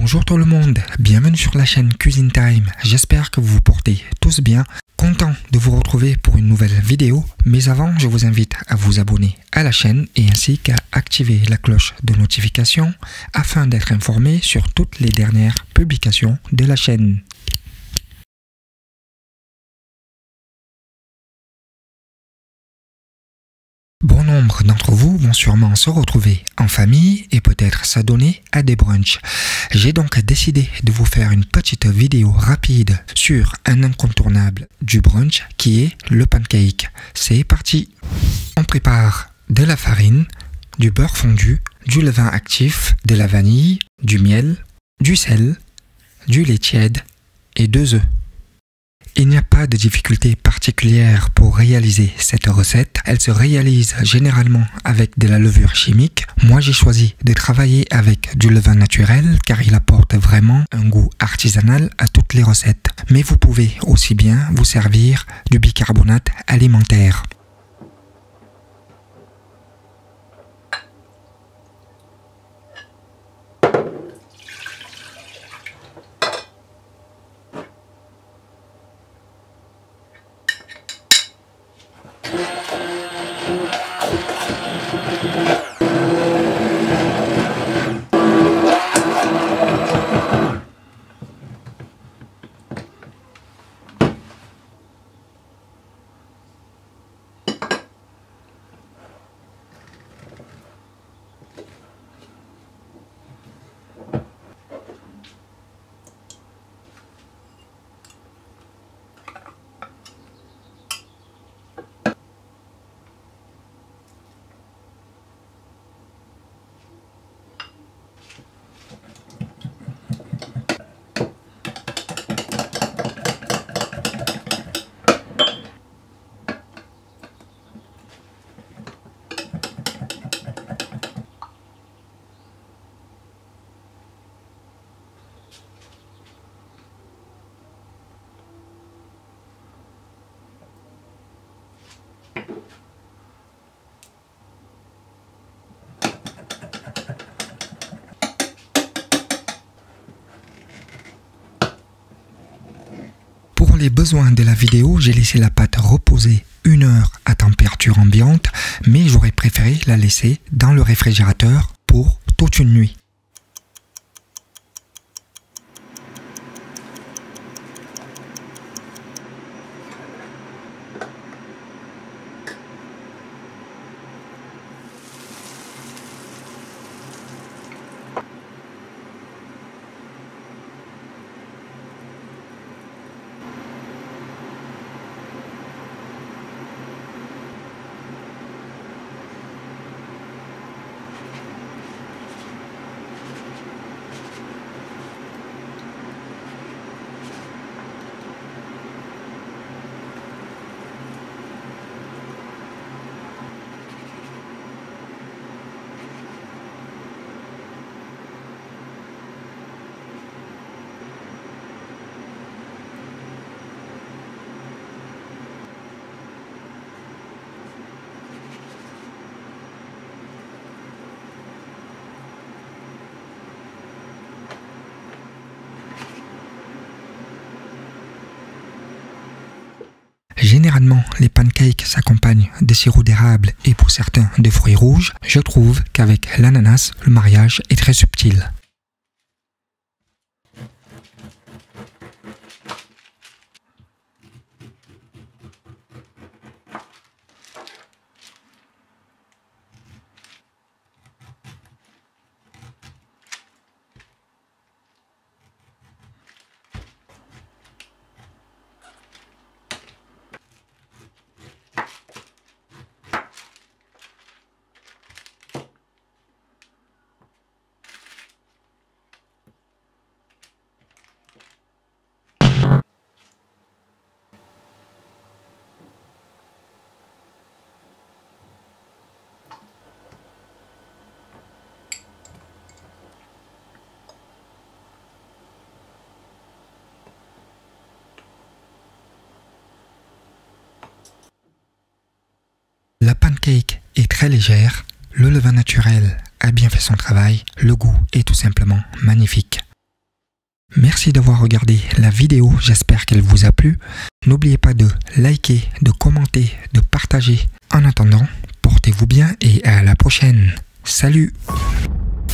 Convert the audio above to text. Bonjour tout le monde, bienvenue sur la chaîne Cuisine Time, j'espère que vous vous portez tous bien, content de vous retrouver pour une nouvelle vidéo, mais avant je vous invite à vous abonner à la chaîne et ainsi qu'à activer la cloche de notification afin d'être informé sur toutes les dernières publications de la chaîne. Bon nombre d'entre vous vont sûrement se retrouver en famille et peut-être s'adonner à des brunchs. J'ai donc décidé de vous faire une petite vidéo rapide sur un incontournable du brunch qui est le pancake. C'est parti! On prépare de la farine, du beurre fondu, du levain actif, de la vanille, du miel, du sel, du lait tiède et 2 œufs. Il n'y a pas de difficulté particulière pour réaliser cette recette. Elle se réalise généralement avec de la levure chimique. Moi, j'ai choisi de travailler avec du levain naturel car il apporte vraiment un goût artisanal à toutes les recettes. Mais vous pouvez aussi bien vous servir du bicarbonate alimentaire. Pour les besoins de la vidéo, j'ai laissé la pâte reposer 1 heure à température ambiante, mais j'aurais préféré la laisser dans le réfrigérateur pour toute une nuit. Généralement, les pancakes s'accompagnent de sirop d'érable et pour certains de fruits rouges. Je trouve qu'avec l'ananas, le mariage est très subtil. La pancake est très légère, le levain naturel a bien fait son travail, le goût est tout simplement magnifique. Merci d'avoir regardé la vidéo, j'espère qu'elle vous a plu. N'oubliez pas de liker, de commenter, de partager. En attendant, portez-vous bien et à la prochaine. Salut!